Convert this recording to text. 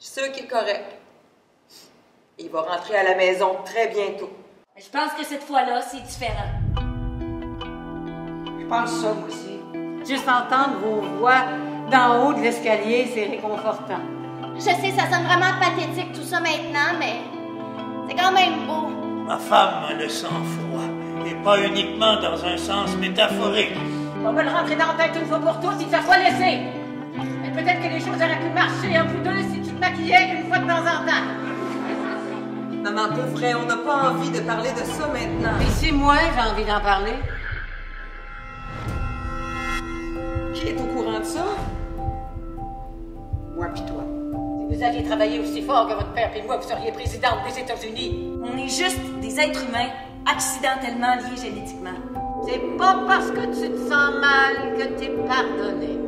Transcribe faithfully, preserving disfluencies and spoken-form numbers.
Je suis sûre qu'il est correct. Et il va rentrer à la maison très bientôt. Je pense que cette fois-là, c'est différent. Je pense ça, moi aussi. Juste entendre vos voix d'en haut de l'escalier, c'est réconfortant. Je sais, ça sonne vraiment pathétique tout ça maintenant, mais c'est quand même beau. Ma femme a le sang-froid, et pas uniquement dans un sens métaphorique. On va le rentrer dans la tête une fois pour toutes si ça soit laissé. Mais peut-être que les choses auraient pu marcher un peu deux si tu te maquillais une fois de temps en temps. Maman, pour vrai, on n'a pas envie de parler de ça maintenant. Mais c'est moi, j'ai envie d'en parler. Qui est au courant de ça? Moi pis toi. Si vous aviez travaillé aussi fort que votre père pis moi, vous seriez présidente des États-Unis. On est juste des êtres humains, accidentellement liés génétiquement. C'est pas parce que tu te sens mal que t'es pardonné.